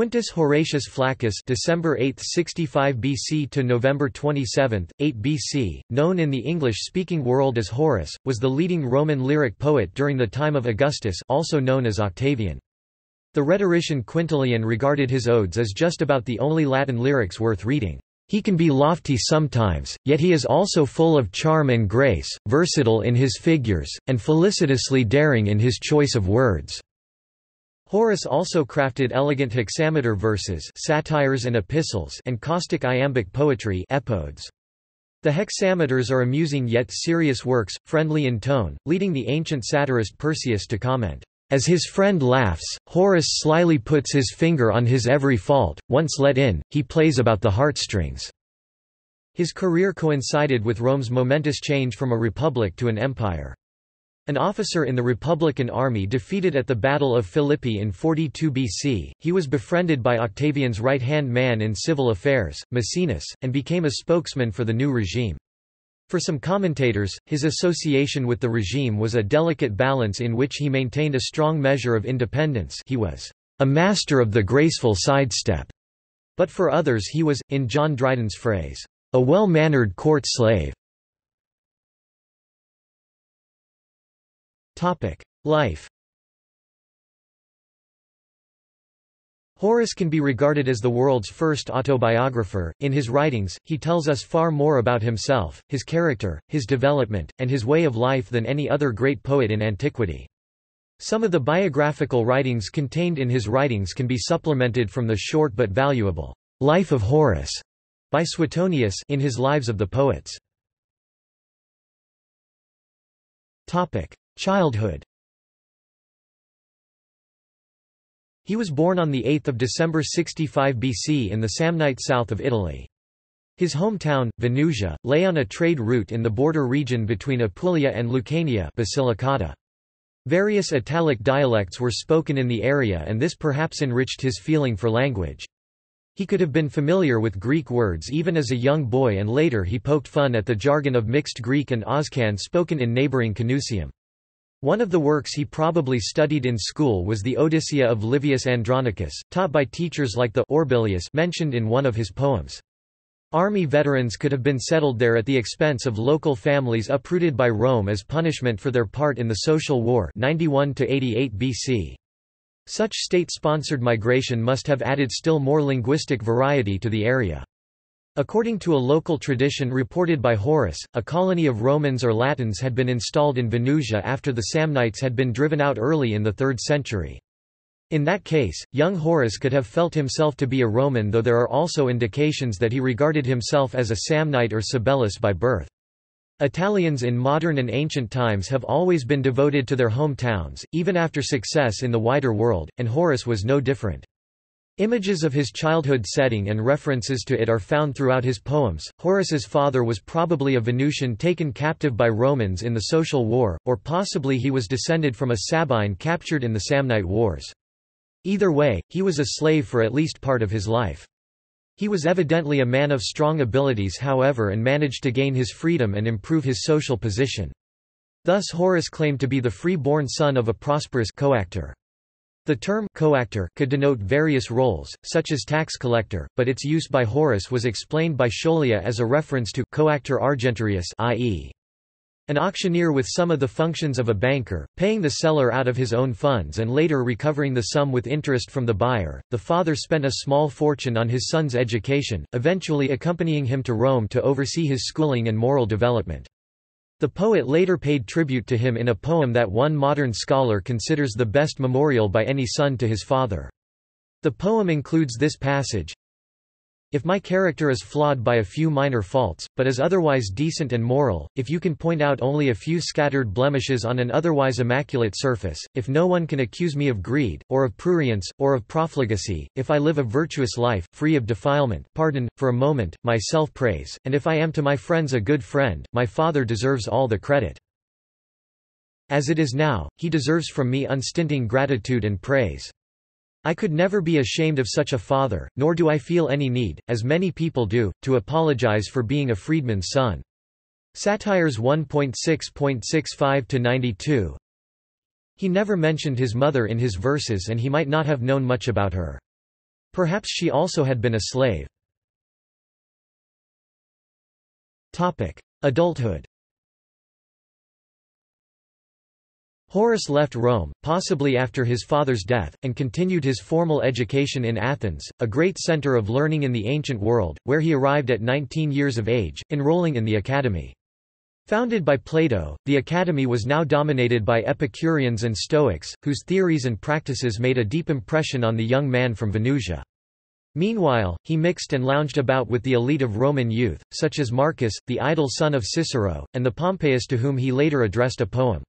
Quintus Horatius Flaccus (December 8, 65 BC to November 27, 8 BC), known in the English-speaking world as Horace, was the leading Roman lyric poet during the time of Augustus, also known as Octavian. The rhetorician Quintilian regarded his odes as just about the only Latin lyrics worth reading. He can be lofty sometimes, yet he is also full of charm and grace, versatile in his figures, and felicitously daring in his choice of words. Horace also crafted elegant hexameter verses, Satires and Epistles, and caustic iambic poetry, Epodes. The hexameters are amusing yet serious works, friendly in tone, leading the ancient satirist Persius to comment, "As his friend laughs, Horace slyly puts his finger on his every fault, once let in, he plays about the heartstrings." His career coincided with Rome's momentous change from a republic to an empire. An officer in the Republican army defeated at the Battle of Philippi in 42 BC, he was befriended by Octavian's right-hand man in civil affairs, Maecenas, and became a spokesman for the new regime. For some commentators, his association with the regime was a delicate balance in which he maintained a strong measure of independence. He was a master of the graceful sidestep, but for others he was, in John Dryden's phrase, a well-mannered court slave. Life. Horace can be regarded as the world's first autobiographer. In his writings, he tells us far more about himself, his character, his development, and his way of life than any other great poet in antiquity. Some of the biographical writings contained in his writings can be supplemented from the short but valuable Life of Horace by Suetonius in his Lives of the Poets. Childhood. He was born on 8 December 65 BC in the Samnite south of Italy. His hometown, Venusia, lay on a trade route in the border region between Apulia and Lucania, Basilicata. Various Italic dialects were spoken in the area, and this perhaps enriched his feeling for language. He could have been familiar with Greek words even as a young boy, and later he poked fun at the jargon of mixed Greek and Oscan spoken in neighboring Canusium. One of the works he probably studied in school was the Odyssea of Livius Andronicus, taught by teachers like the Orbilius mentioned in one of his poems. Army veterans could have been settled there at the expense of local families uprooted by Rome as punishment for their part in the Social War 91–88 BC. Such state-sponsored migration must have added still more linguistic variety to the area. According to a local tradition reported by Horace, a colony of Romans or Latins had been installed in Venusia after the Samnites had been driven out early in the 3rd century. In that case, young Horace could have felt himself to be a Roman, though there are also indications that he regarded himself as a Samnite or Sabellus by birth. Italians in modern and ancient times have always been devoted to their hometowns, even after success in the wider world, and Horace was no different. Images of his childhood setting and references to it are found throughout his poems. Horace's father was probably a Venusian taken captive by Romans in the Social War, or possibly he was descended from a Sabine captured in the Samnite Wars. Either way, he was a slave for at least part of his life. He was evidently a man of strong abilities, however, and managed to gain his freedom and improve his social position. Thus Horace claimed to be the free-born son of a prosperous coactor. The term coactor could denote various roles, such as tax collector, but its use by Horace was explained by Scholia as a reference to coactor argentarius, i.e., an auctioneer with some of the functions of a banker, paying the seller out of his own funds and later recovering the sum with interest from the buyer. The father spent a small fortune on his son's education, eventually accompanying him to Rome to oversee his schooling and moral development. The poet later paid tribute to him in a poem that one modern scholar considers the best memorial by any son to his father. The poem includes this passage: "If my character is flawed by a few minor faults, but is otherwise decent and moral, if you can point out only a few scattered blemishes on an otherwise immaculate surface, if no one can accuse me of greed, or of prurience, or of profligacy, if I live a virtuous life, free of defilement, pardon, for a moment, my self-praise, and if I am to my friends a good friend, my father deserves all the credit. As it is now, he deserves from me unstinting gratitude and praise. I could never be ashamed of such a father, nor do I feel any need, as many people do, to apologize for being a freedman's son." Satires 1.6.65–92. He never mentioned his mother in his verses, and he might not have known much about her. Perhaps she also had been a slave. Adulthood. Horace left Rome, possibly after his father's death, and continued his formal education in Athens, a great center of learning in the ancient world, where he arrived at 19 years of age, enrolling in the Academy. Founded by Plato, the Academy was now dominated by Epicureans and Stoics, whose theories and practices made a deep impression on the young man from Venusia. Meanwhile, he mixed and lounged about with the elite of Roman youth, such as Marcus, the idle son of Cicero, and the Pompeius to whom he later addressed a poem.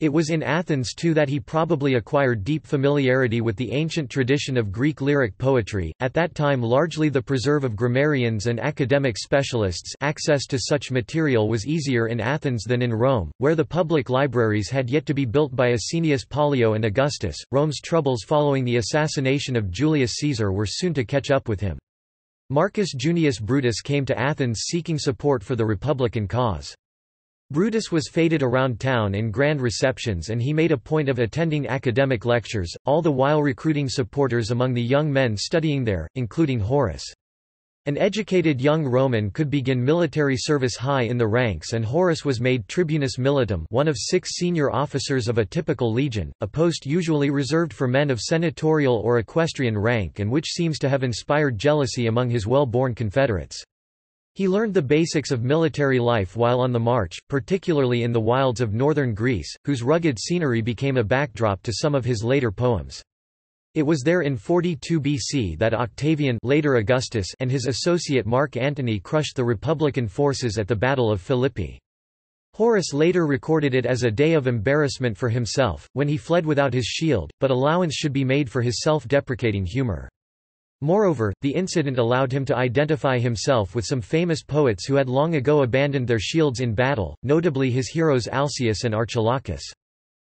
It was in Athens too that he probably acquired deep familiarity with the ancient tradition of Greek lyric poetry, at that time largely the preserve of grammarians and academic specialists. Access to such material was easier in Athens than in Rome, where the public libraries had yet to be built by Asinius Pollio and Augustus. Rome's troubles following the assassination of Julius Caesar were soon to catch up with him. Marcus Junius Brutus came to Athens seeking support for the Republican cause. Brutus was feted around town in grand receptions and he made a point of attending academic lectures, all the while recruiting supporters among the young men studying there, including Horace. An educated young Roman could begin military service high in the ranks, and Horace was made tribunus militum, one of 6 senior officers of a typical legion, a post usually reserved for men of senatorial or equestrian rank and which seems to have inspired jealousy among his well-born confederates. He learned the basics of military life while on the march, particularly in the wilds of northern Greece, whose rugged scenery became a backdrop to some of his later poems. It was there in 42 BC that Octavian, later Augustus, and his associate Mark Antony crushed the Republican forces at the Battle of Philippi. Horace later recorded it as a day of embarrassment for himself, when he fled without his shield, but allowance should be made for his self-deprecating humor. Moreover, the incident allowed him to identify himself with some famous poets who had long ago abandoned their shields in battle, notably his heroes Alcaeus and Archilochus.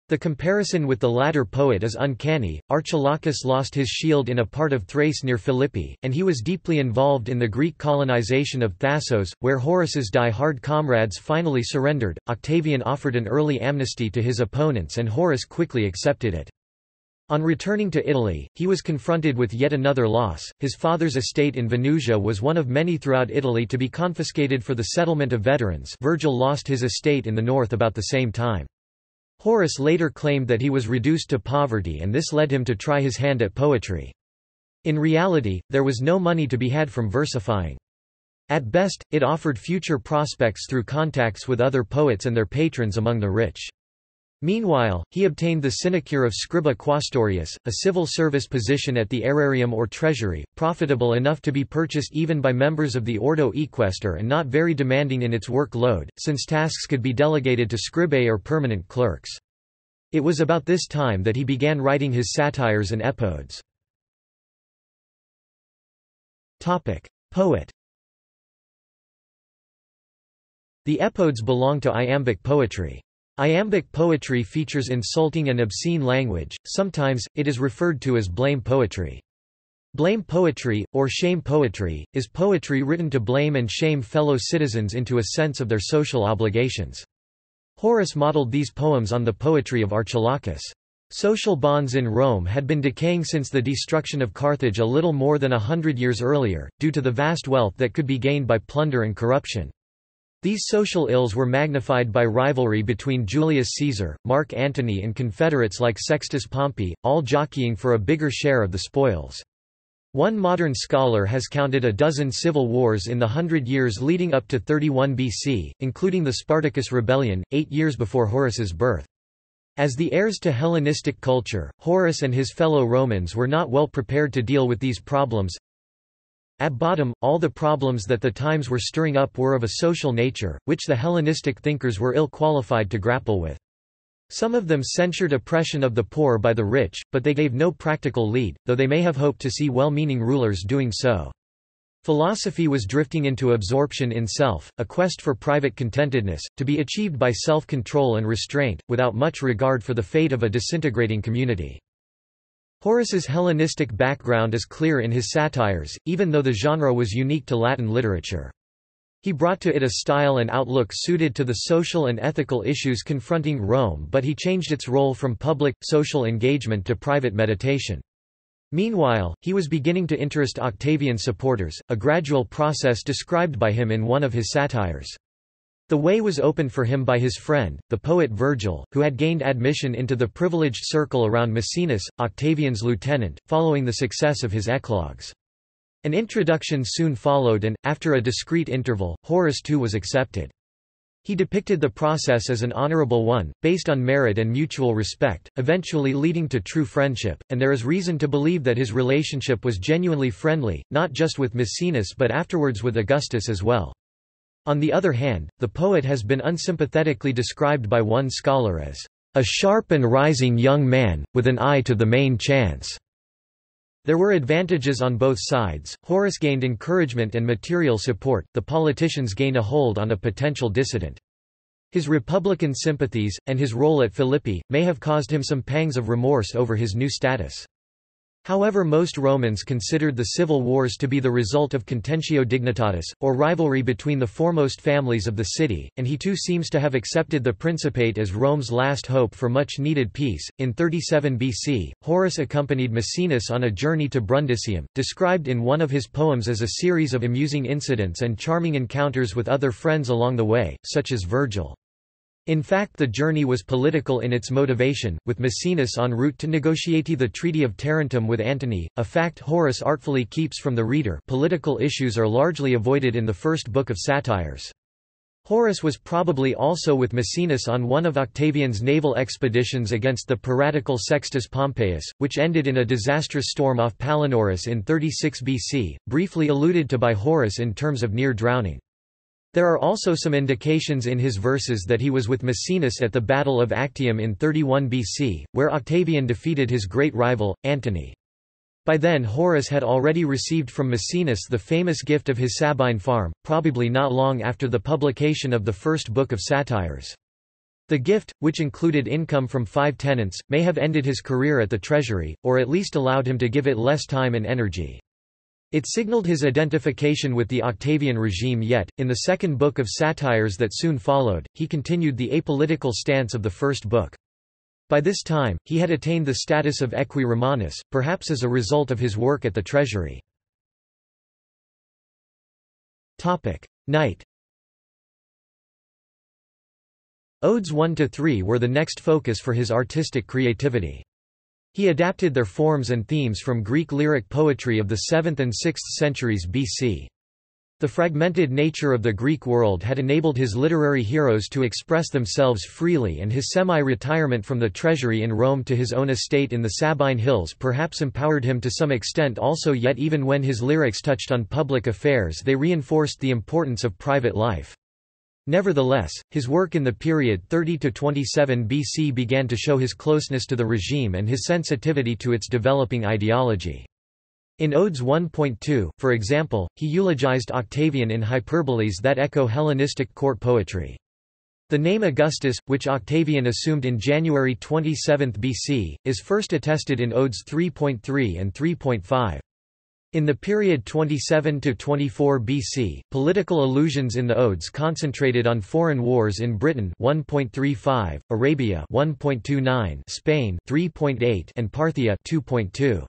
The comparison with the latter poet is uncanny. Archilochus lost his shield in a part of Thrace near Philippi, and he was deeply involved in the Greek colonization of Thasos, where Horace's die-hard comrades finally surrendered. Octavian offered an early amnesty to his opponents and Horace quickly accepted it. On returning to Italy, he was confronted with yet another loss. His father's estate in Venusia was one of many throughout Italy to be confiscated for the settlement of veterans. Virgil lost his estate in the north about the same time. Horace later claimed that he was reduced to poverty and this led him to try his hand at poetry. In reality, there was no money to be had from versifying. At best, it offered future prospects through contacts with other poets and their patrons among the rich. Meanwhile, he obtained the sinecure of scriba quaestorius, a civil service position at the aerarium or treasury, profitable enough to be purchased even by members of the ordo equester and not very demanding in its workload, since tasks could be delegated to scribae or permanent clerks. It was about this time that he began writing his Satires and Epodes. Poet. The Epodes belong to iambic poetry. Iambic poetry features insulting and obscene language, sometimes, it is referred to as blame poetry. Blame poetry, or shame poetry, is poetry written to blame and shame fellow citizens into a sense of their social obligations. Horace modeled these poems on the poetry of Archilochus. Social bonds in Rome had been decaying since the destruction of Carthage a little more than 100 years earlier, due to the vast wealth that could be gained by plunder and corruption. These social ills were magnified by rivalry between Julius Caesar, Mark Antony and confederates like Sextus Pompey, all jockeying for a bigger share of the spoils. One modern scholar has counted a dozen civil wars in the 100 years leading up to 31 BC, including the Spartacus Rebellion, 8 years before Horace's birth. As the heirs to Hellenistic culture, Horace and his fellow Romans were not well prepared to deal with these problems. At bottom, all the problems that the times were stirring up were of a social nature, which the Hellenistic thinkers were ill-qualified to grapple with. Some of them censured oppression of the poor by the rich, but they gave no practical lead, though they may have hoped to see well-meaning rulers doing so. Philosophy was drifting into absorption in self, a quest for private contentedness, to be achieved by self-control and restraint, without much regard for the fate of a disintegrating community. Horace's Hellenistic background is clear in his satires, even though the genre was unique to Latin literature. He brought to it a style and outlook suited to the social and ethical issues confronting Rome, but he changed its role from public, social engagement to private meditation. Meanwhile, he was beginning to interest Octavian supporters, a gradual process described by him in one of his satires. The way was opened for him by his friend, the poet Virgil, who had gained admission into the privileged circle around Maecenas, Octavian's lieutenant, following the success of his eclogues. An introduction soon followed and, after a discreet interval, Horace too was accepted. He depicted the process as an honorable one, based on merit and mutual respect, eventually leading to true friendship, and there is reason to believe that his relationship was genuinely friendly, not just with Maecenas but afterwards with Augustus as well. On the other hand, the poet has been unsympathetically described by one scholar as a sharp and rising young man, with an eye to the main chance. There were advantages on both sides. Horace gained encouragement and material support, the politicians gained a hold on a potential dissident. His republican sympathies, and his role at Philippi, may have caused him some pangs of remorse over his new status. However, most Romans considered the civil wars to be the result of contentio dignitatis, or rivalry between the foremost families of the city, and he too seems to have accepted the Principate as Rome's last hope for much-needed peace. In 37 BC, Horace accompanied Maecenas on a journey to Brundisium, described in one of his poems as a series of amusing incidents and charming encounters with other friends along the way, such as Virgil. In fact, the journey was political in its motivation, with Maecenas en route to negotiate the Treaty of Tarentum with Antony, a fact Horace artfully keeps from the reader. Political issues are largely avoided in the first book of Satires. Horace was probably also with Maecenas on one of Octavian's naval expeditions against the piratical Sextus Pompeius, which ended in a disastrous storm off Palinurus in 36 BC, briefly alluded to by Horace in terms of near drowning. There are also some indications in his verses that he was with Maecenas at the Battle of Actium in 31 BC, where Octavian defeated his great rival, Antony. By then Horace had already received from Maecenas the famous gift of his Sabine farm, probably not long after the publication of the first book of Satires. The gift, which included income from 5 tenants, may have ended his career at the treasury, or at least allowed him to give it less time and energy. It signaled his identification with the Octavian regime, yet, in the second book of Satires that soon followed, he continued the apolitical stance of the first book. By this time, he had attained the status of Equi Romanus, perhaps as a result of his work at the treasury. Night. Odes 1–3 were the next focus for his artistic creativity. He adapted their forms and themes from Greek lyric poetry of the 7th and 6th centuries BC. The fragmented nature of the Greek world had enabled his literary heroes to express themselves freely, and his semi-retirement from the treasury in Rome to his own estate in the Sabine Hills perhaps empowered him to some extent also, yet even when his lyrics touched on public affairs they reinforced the importance of private life. Nevertheless, his work in the period 30–27 BC began to show his closeness to the regime and his sensitivity to its developing ideology. In Odes 1.2, for example, he eulogized Octavian in hyperboles that echo Hellenistic court poetry. The name Augustus, which Octavian assumed in January 27 BC, is first attested in Odes 3.3 and 3.5. In the period 27–24 BC, political allusions in the Odes concentrated on foreign wars in Britain 1.35, Arabia 1.29, Spain 3.8, and Parthia 2.2.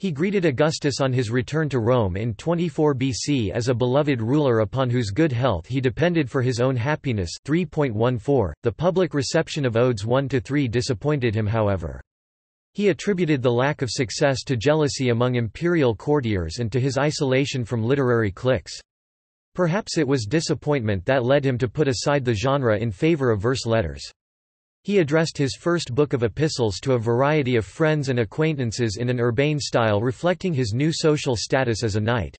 He greeted Augustus on his return to Rome in 24 BC as a beloved ruler upon whose good health he depended for his own happiness 3.14. The public reception of Odes 1–3 disappointed him, however. He attributed the lack of success to jealousy among imperial courtiers and to his isolation from literary cliques. Perhaps it was disappointment that led him to put aside the genre in favor of verse letters. He addressed his first book of epistles to a variety of friends and acquaintances in an urbane style reflecting his new social status as a knight.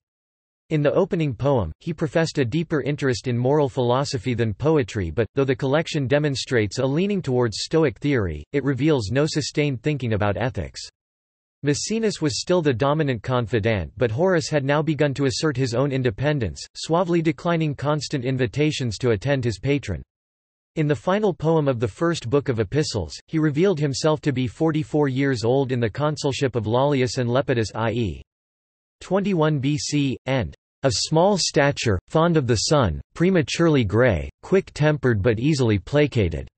In the opening poem, he professed a deeper interest in moral philosophy than poetry, but, though the collection demonstrates a leaning towards Stoic theory, it reveals no sustained thinking about ethics. Maecenas was still the dominant confidant, but Horace had now begun to assert his own independence, suavely declining constant invitations to attend his patron. In the final poem of the first book of Epistles, he revealed himself to be 44 years old in the consulship of Lollius and Lepidus, i.e. 21 BC, and of small stature, fond of the sun, prematurely grey, quick-tempered but easily placated.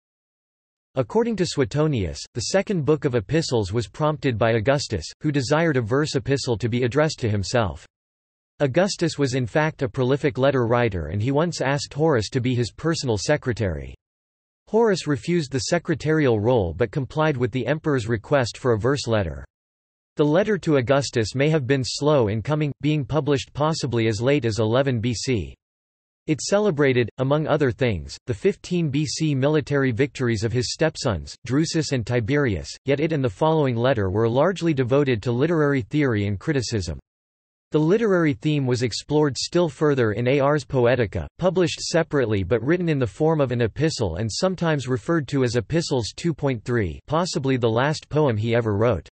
According to Suetonius, the second book of Epistles was prompted by Augustus, who desired a verse epistle to be addressed to himself. Augustus was in fact a prolific letter writer, and he once asked Horace to be his personal secretary. Horace refused the secretarial role but complied with the emperor's request for a verse letter. The letter to Augustus may have been slow in coming, being published possibly as late as 11 BC. It celebrated, among other things, the 15 BC military victories of his stepsons, Drusus and Tiberius, yet it and the following letter were largely devoted to literary theory and criticism. The literary theme was explored still further in Ars Poetica, published separately but written in the form of an epistle and sometimes referred to as Epistles 2.3, possibly the last poem he ever wrote.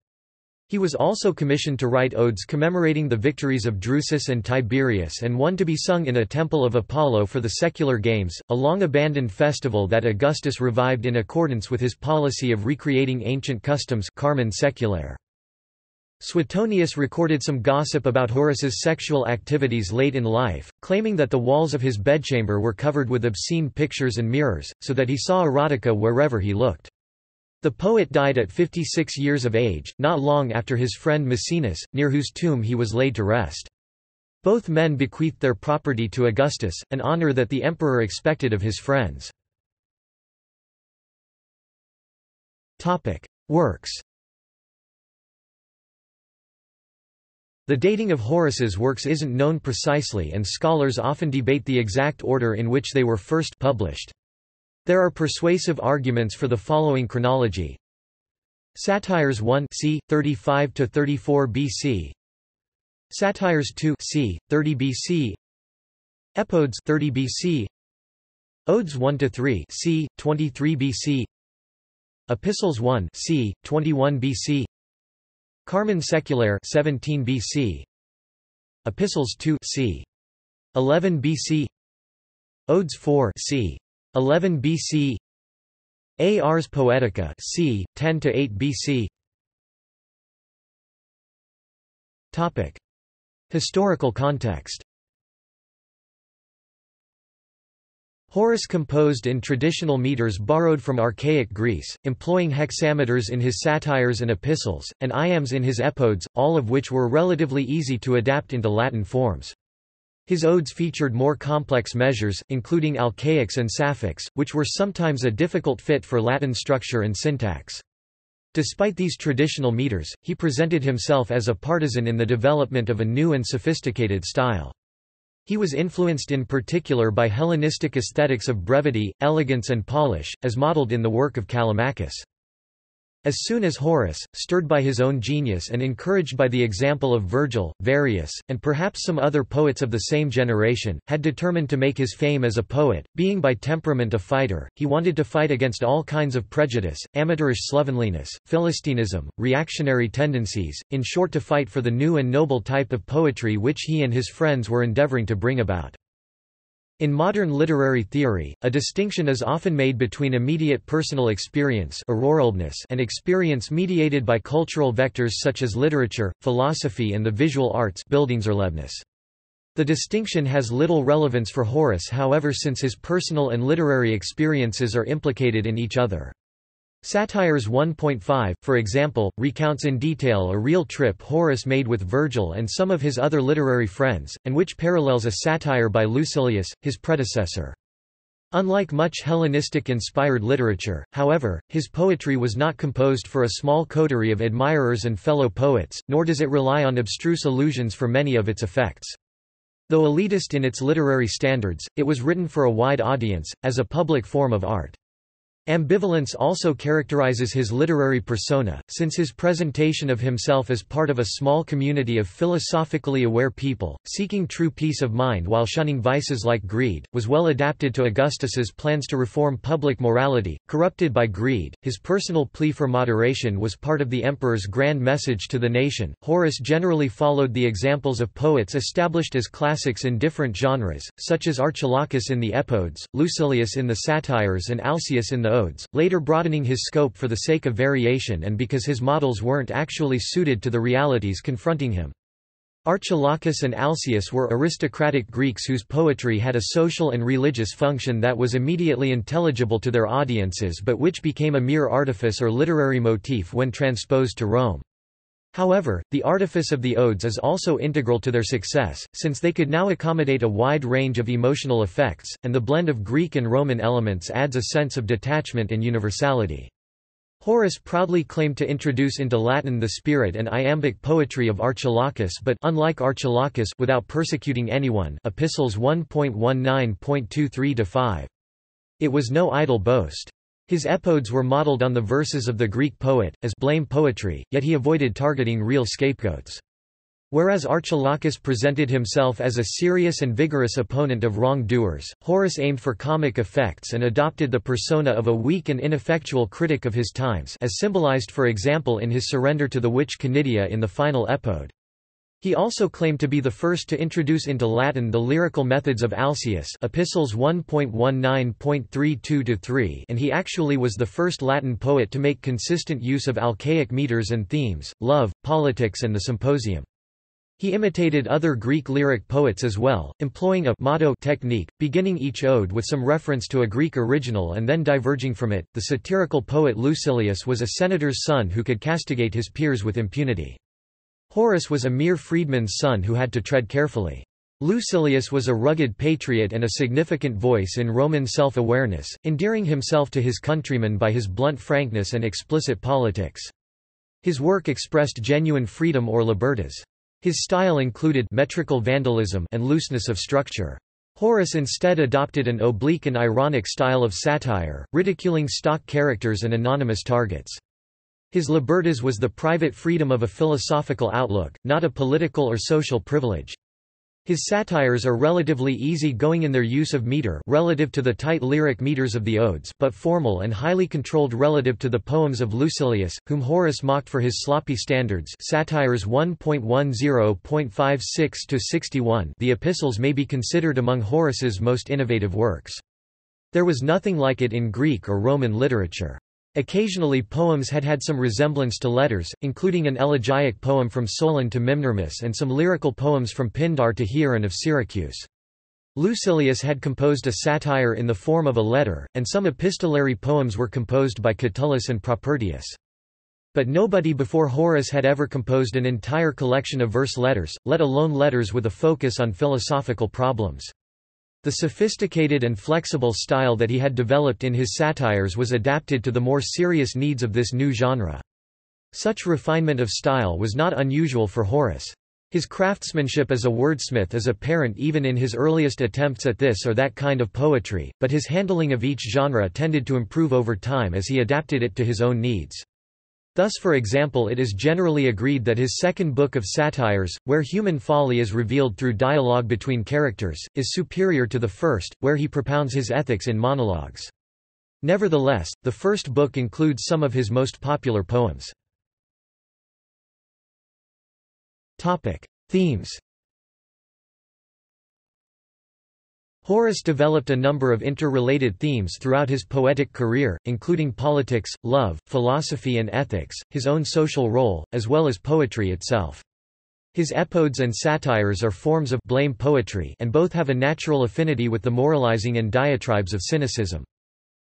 He was also commissioned to write odes commemorating the victories of Drusus and Tiberius, and one to be sung in a temple of Apollo for the Secular Games, a long-abandoned festival that Augustus revived in accordance with his policy of recreating ancient customs. Carmen Secular. Suetonius recorded some gossip about Horace's sexual activities late in life, claiming that the walls of his bedchamber were covered with obscene pictures and mirrors, so that he saw erotica wherever he looked. The poet died at 56 years of age, not long after his friend Maecenas, near whose tomb he was laid to rest. Both men bequeathed their property to Augustus, an honor that the emperor expected of his friends. Works. The dating of Horace's works isn't known precisely, and scholars often debate the exact order in which they were first published. There are persuasive arguments for the following chronology: Satires 1 c. 35–34 BC, Satires 2 c. 30 BC, Epodes 30 BC, Odes 1–3 c. 23 BC, Epistles 1 c. 21 BC, Carmen Secular 17 BC, Epistles 2 c. 11 BC, Odes 4 c. 11 BC, Ars Poetica c. 10–8 BC. Topic: Historical context. Horace composed in traditional meters borrowed from archaic Greece, employing hexameters in his satires and epistles, and iambs in his epodes, all of which were relatively easy to adapt into Latin forms. His odes featured more complex measures, including alcaics and sapphics, which were sometimes a difficult fit for Latin structure and syntax. Despite these traditional meters, he presented himself as a partisan in the development of a new and sophisticated style. He was influenced in particular by Hellenistic aesthetics of brevity, elegance and polish, as modeled in the work of Callimachus. As soon as Horace, stirred by his own genius and encouraged by the example of Virgil, Varius, and perhaps some other poets of the same generation, had determined to make his fame as a poet, being by temperament a fighter, he wanted to fight against all kinds of prejudice, amateurish slovenliness, philistinism, reactionary tendencies, in short to fight for the new and noble type of poetry which he and his friends were endeavoring to bring about. In modern literary theory, a distinction is often made between immediate personal experience and experience mediated by cultural vectors such as literature, philosophy and the visual arts. The distinction has little relevance for Horace, however, since his personal and literary experiences are implicated in each other. Satires 1.5, for example, recounts in detail a real trip Horace made with Virgil and some of his other literary friends, and which parallels a satire by Lucilius, his predecessor. Unlike much Hellenistic-inspired literature, however, his poetry was not composed for a small coterie of admirers and fellow poets, nor does it rely on abstruse allusions for many of its effects. Though elitist in its literary standards, it was written for a wide audience, as a public form of art. Ambivalence also characterizes his literary persona, since his presentation of himself as part of a small community of philosophically aware people, seeking true peace of mind while shunning vices like greed, was well adapted to Augustus's plans to reform public morality, corrupted by greed. His personal plea for moderation was part of the emperor's grand message to the nation. Horace generally followed the examples of poets established as classics in different genres, such as Archilochus in the Epodes, Lucilius in the Satires, and Alcaeus in the Odes, later broadening his scope for the sake of variation and because his models weren't actually suited to the realities confronting him. Archilochus and Alcaeus were aristocratic Greeks whose poetry had a social and religious function that was immediately intelligible to their audiences but which became a mere artifice or literary motif when transposed to Rome. However, the artifice of the odes is also integral to their success, since they could now accommodate a wide range of emotional effects, and the blend of Greek and Roman elements adds a sense of detachment and universality. Horace proudly claimed to introduce into Latin the spirit and iambic poetry of Archilochus but unlike Archilochus without persecuting anyone. Epistles 1.19.23-5. It was no idle boast. His epodes were modeled on the verses of the Greek poet, as blame poetry, yet he avoided targeting real scapegoats. Whereas Archilochus presented himself as a serious and vigorous opponent of wrongdoers, Horace aimed for comic effects and adopted the persona of a weak and ineffectual critic of his times, as symbolized for example in his surrender to the witch Canidia in the final epode. He also claimed to be the first to introduce into Latin the lyrical methods of Alcaeus Epistles 1.19.32-3 and he actually was the first Latin poet to make consistent use of Alcaic meters and themes, love, politics and the symposium. He imitated other Greek lyric poets as well, employing a motto technique, beginning each ode with some reference to a Greek original and then diverging from it. The satirical poet Lucilius was a senator's son who could castigate his peers with impunity. Horace was a mere freedman's son who had to tread carefully. Lucilius was a rugged patriot and a significant voice in Roman self-awareness, endearing himself to his countrymen by his blunt frankness and explicit politics. His work expressed genuine freedom or libertas. His style included metrical vandalism and looseness of structure. Horace instead adopted an oblique and ironic style of satire, ridiculing stock characters and anonymous targets. His libertas was the private freedom of a philosophical outlook, not a political or social privilege. His satires are relatively easy-going in their use of meter relative to the tight lyric meters of the odes but formal and highly controlled relative to the poems of Lucilius, whom Horace mocked for his sloppy standards. Satires 1.10.56-61. The Epistles may be considered among Horace's most innovative works. There was nothing like it in Greek or Roman literature. Occasionally poems had some resemblance to letters, including an elegiac poem from Solon to Mimnermus and some lyrical poems from Pindar to Hieron of Syracuse. Lucilius had composed a satire in the form of a letter, and some epistolary poems were composed by Catullus and Propertius. But nobody before Horace had ever composed an entire collection of verse letters, let alone letters with a focus on philosophical problems. The sophisticated and flexible style that he had developed in his satires was adapted to the more serious needs of this new genre. Such refinement of style was not unusual for Horace. His craftsmanship as a wordsmith is apparent even in his earliest attempts at this or that kind of poetry, but his handling of each genre tended to improve over time as he adapted it to his own needs. Thus for example it is generally agreed that his second book of satires, where human folly is revealed through dialogue between characters, is superior to the first, where he propounds his ethics in monologues. Nevertheless, the first book includes some of his most popular poems. Themes. Horace developed a number of interrelated themes throughout his poetic career, including politics, love, philosophy and ethics, his own social role, as well as poetry itself. His epodes and satires are forms of blame poetry and both have a natural affinity with the moralizing and diatribes of cynicism.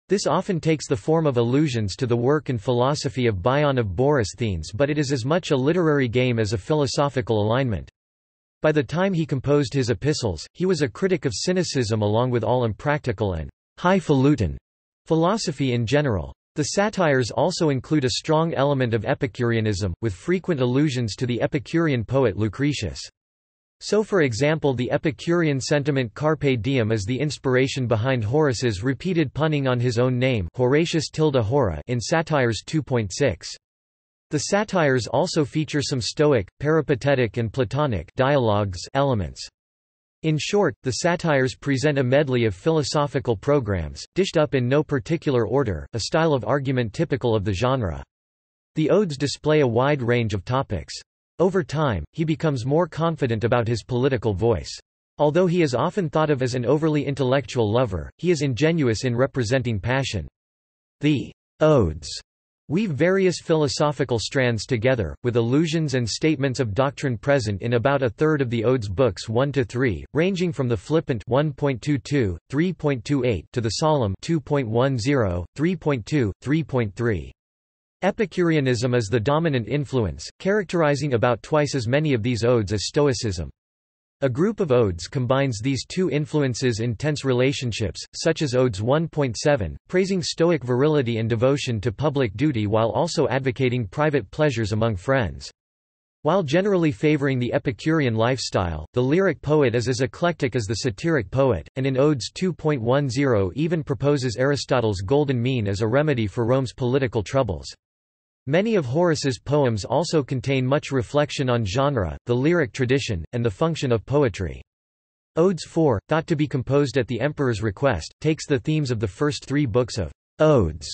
This often takes the form of allusions to the work and philosophy of Bion of Borysthenes, but it is as much a literary game as a philosophical alignment. By the time he composed his epistles, he was a critic of cynicism along with all impractical and highfalutin philosophy in general. The satires also include a strong element of Epicureanism, with frequent allusions to the Epicurean poet Lucretius. So for example the Epicurean sentiment carpe diem is the inspiration behind Horace's repeated punning on his own name Horatius-Hora in Satires 2.6. The satires also feature some Stoic, Peripatetic and Platonic dialogues elements. In short, the satires present a medley of philosophical programs, dished up in no particular order, a style of argument typical of the genre. The odes display a wide range of topics. Over time, he becomes more confident about his political voice. Although he is often thought of as an overly intellectual lover, he is ingenuous in representing passion. The odes weave various philosophical strands together, with allusions and statements of doctrine present in about a third of the Odes books 1–3, ranging from the flippant 1.22, 3.28 to the solemn 2.10, 3.2, 3.3. Epicureanism is the dominant influence, characterizing about twice as many of these odes as Stoicism. A group of odes combines these two influences in tense relationships, such as Odes 1.7, praising Stoic virility and devotion to public duty while also advocating private pleasures among friends. While generally favoring the Epicurean lifestyle, the lyric poet is as eclectic as the satiric poet, and in Odes 2.10 even proposes Aristotle's golden mean as a remedy for Rome's political troubles. Many of Horace's poems also contain much reflection on genre, the lyric tradition, and the function of poetry. Odes 4, thought to be composed at the emperor's request, takes the themes of the first three books of Odes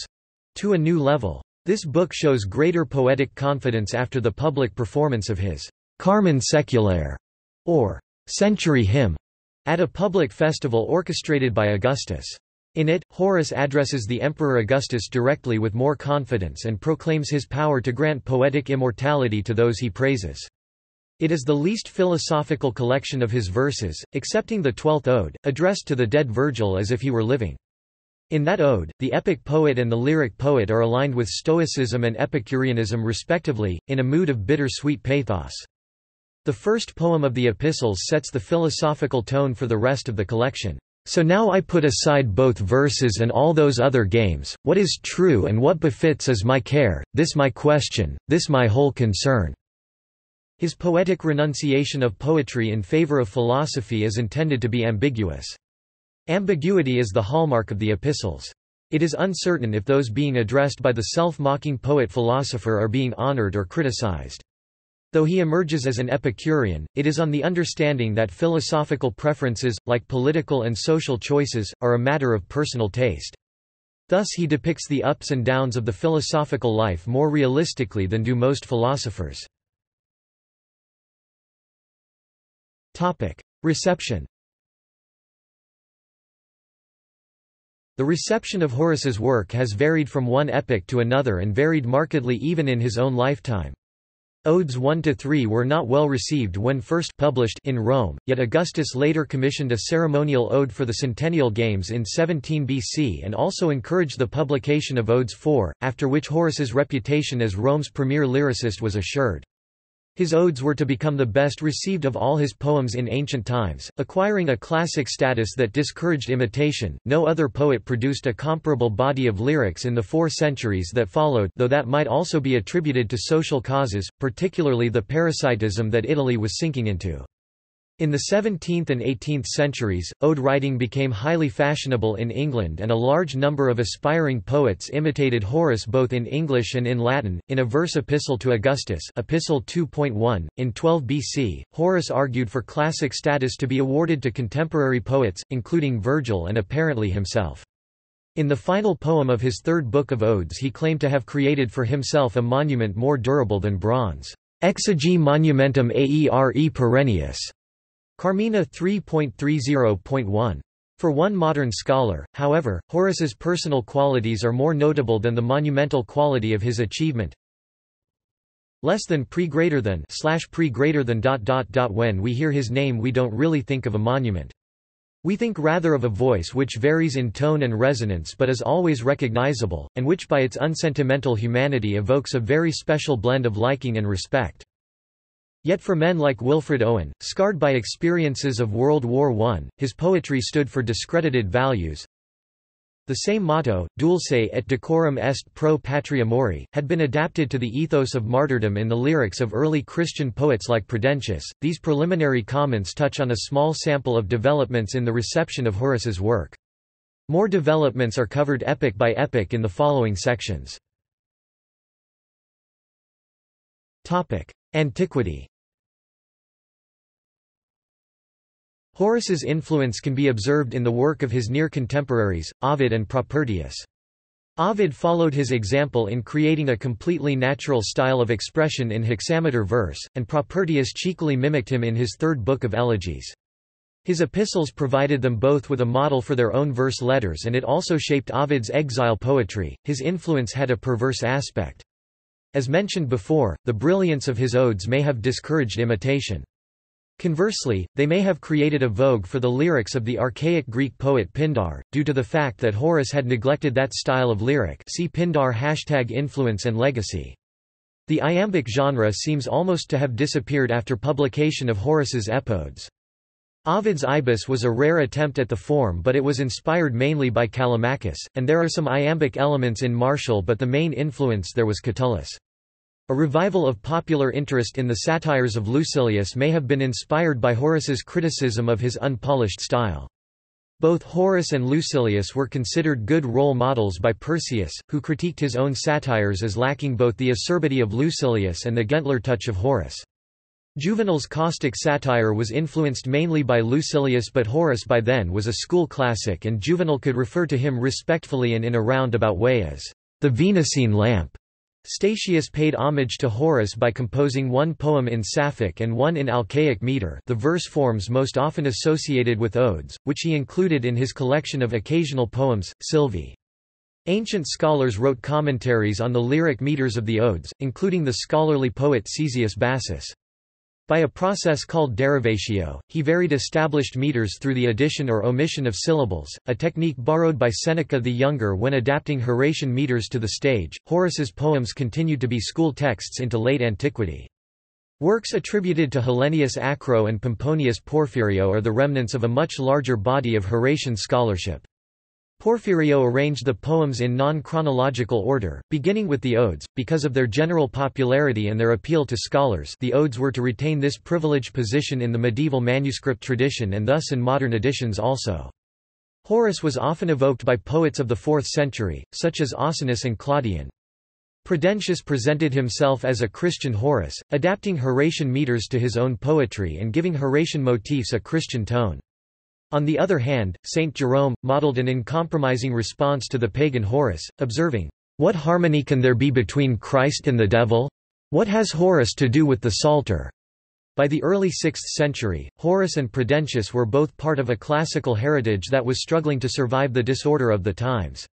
to a new level. This book shows greater poetic confidence after the public performance of his Carmen Seculaire, or Century Hymn, at a public festival orchestrated by Augustus. In it, Horace addresses the Emperor Augustus directly with more confidence and proclaims his power to grant poetic immortality to those he praises. It is the least philosophical collection of his verses, excepting the 12th Ode, addressed to the dead Virgil as if he were living. In that ode, the epic poet and the lyric poet are aligned with Stoicism and Epicureanism respectively, in a mood of bitter-sweet pathos. The first poem of the Epistles sets the philosophical tone for the rest of the collection. So now I put aside both verses and all those other games, what is true and what befits is my care, this my question, this my whole concern. His poetic renunciation of poetry in favor of philosophy is intended to be ambiguous. Ambiguity is the hallmark of the Epistles. It is uncertain if those being addressed by the self-mocking poet-philosopher are being honored or criticized. Though he emerges as an Epicurean, it is on the understanding that philosophical preferences, like political and social choices, are a matter of personal taste. Thus he depicts the ups and downs of the philosophical life more realistically than do most philosophers. Reception. The reception of Horace's work has varied from one epoch to another and varied markedly even in his own lifetime. Odes 1–3 were not well received when first published in Rome, yet Augustus later commissioned a ceremonial ode for the Centennial Games in 17 BC and also encouraged the publication of Odes 4, after which Horace's reputation as Rome's premier lyricist was assured. His odes were to become the best received of all his poems in ancient times, acquiring a classic status that discouraged imitation. No other poet produced a comparable body of lyrics in the 4 centuries that followed, though that might also be attributed to social causes, particularly the parasitism that Italy was sinking into. In the 17th and 18th centuries, ode writing became highly fashionable in England, and a large number of aspiring poets imitated Horace both in English and in Latin. In a verse epistle to Augustus, Epistle 2.1, in 12 BC, Horace argued for classic status to be awarded to contemporary poets, including Virgil and apparently himself. In the final poem of his third book of odes, he claimed to have created for himself a monument more durable than bronze. Exegi monumentum aere perennius. Carmina 3.30.1. For one modern scholar, however, Horace's personal qualities are more notable than the monumental quality of his achievement. Less than pre-greater than slash pre-greater than ... When we hear his name we don't really think of a monument. We think rather of a voice which varies in tone and resonance but is always recognizable, and which by its unsentimental humanity evokes a very special blend of liking and respect. Yet for men like Wilfred Owen, scarred by experiences of World War I, his poetry stood for discredited values. The same motto, dulce et decorum est pro patria mori, had been adapted to the ethos of martyrdom in the lyrics of early Christian poets like Prudentius. These preliminary comments touch on a small sample of developments in the reception of Horace's work. More developments are covered epoch by epoch in the following sections. Antiquity. Horace's influence can be observed in the work of his near contemporaries, Ovid and Propertius. Ovid followed his example in creating a completely natural style of expression in hexameter verse, and Propertius cheekily mimicked him in his third book of elegies. His epistles provided them both with a model for their own verse letters, and it also shaped Ovid's exile poetry. His influence had a perverse aspect. As mentioned before, the brilliance of his odes may have discouraged imitation. Conversely, they may have created a vogue for the lyrics of the archaic Greek poet Pindar, due to the fact that Horace had neglected that style of lyric. See Pindar #influence and legacy. The iambic genre seems almost to have disappeared after publication of Horace's Epodes. Ovid's Ibis was a rare attempt at the form, but it was inspired mainly by Callimachus, and there are some iambic elements in Martial, but the main influence there was Catullus. A revival of popular interest in the satires of Lucilius may have been inspired by Horace's criticism of his unpolished style. Both Horace and Lucilius were considered good role models by Persius, who critiqued his own satires as lacking both the acerbity of Lucilius and the gentler touch of Horace. Juvenal's caustic satire was influenced mainly by Lucilius, but Horace by then was a school classic, and Juvenal could refer to him respectfully and in a roundabout way as the Venusine lamp. Statius paid homage to Horace by composing one poem in Sapphic and one in Alcaic meter, the verse forms most often associated with odes, which he included in his collection of occasional poems, Sylvi. Ancient scholars wrote commentaries on the lyric meters of the odes, including the scholarly poet Cesius Bassus. By a process called derivatio, he varied established meters through the addition or omission of syllables, a technique borrowed by Seneca the Younger when adapting Horatian meters to the stage. Horace's poems continued to be school texts into late antiquity. Works attributed to Hellenius Acro and Pomponius Porphyrio are the remnants of a much larger body of Horatian scholarship. Porphyrio arranged the poems in non-chronological order, beginning with the odes, because of their general popularity and their appeal to scholars. The odes were to retain this privileged position in the medieval manuscript tradition and thus in modern editions also. Horace was often evoked by poets of the 4th century, such as Ausonius and Claudian. Prudentius presented himself as a Christian Horace, adapting Horatian meters to his own poetry and giving Horatian motifs a Christian tone. On the other hand, St. Jerome modeled an uncompromising response to the pagan Horace, observing, "What harmony can there be between Christ and the devil? What has Horace to do with the Psalter?" By the early 6th century, Horace and Prudentius were both part of a classical heritage that was struggling to survive the disorder of the times.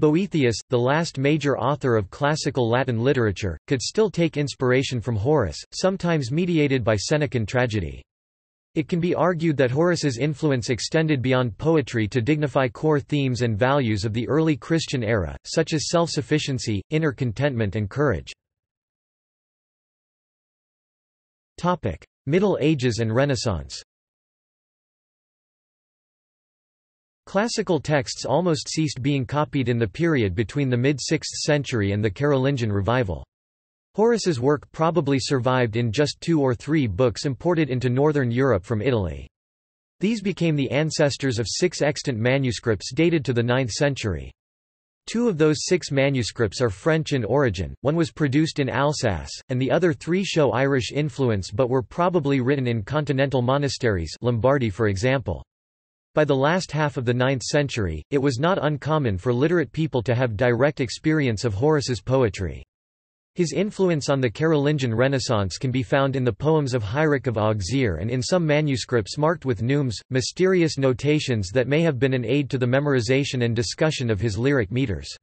Boethius, the last major author of classical Latin literature, could still take inspiration from Horace, sometimes mediated by Senecan tragedy. It can be argued that Horace's influence extended beyond poetry to dignify core themes and values of the early Christian era, such as self-sufficiency, inner contentment and courage. Topic: Middle Ages and Renaissance. Classical texts almost ceased being copied in the period between the mid-6th century and the Carolingian revival. Horace's work probably survived in just 2 or 3 books imported into northern Europe from Italy. These became the ancestors of 6 extant manuscripts dated to the 9th century. 2 of those 6 manuscripts are French in origin, one was produced in Alsace, and the other 3 show Irish influence but were probably written in continental monasteries, Lombardy for example. By the last half of the 9th century, it was not uncommon for literate people to have direct experience of Horace's poetry. His influence on the Carolingian Renaissance can be found in the poems of Hierac of Auxerre and in some manuscripts marked with neumes, mysterious notations that may have been an aid to the memorization and discussion of his lyric meters.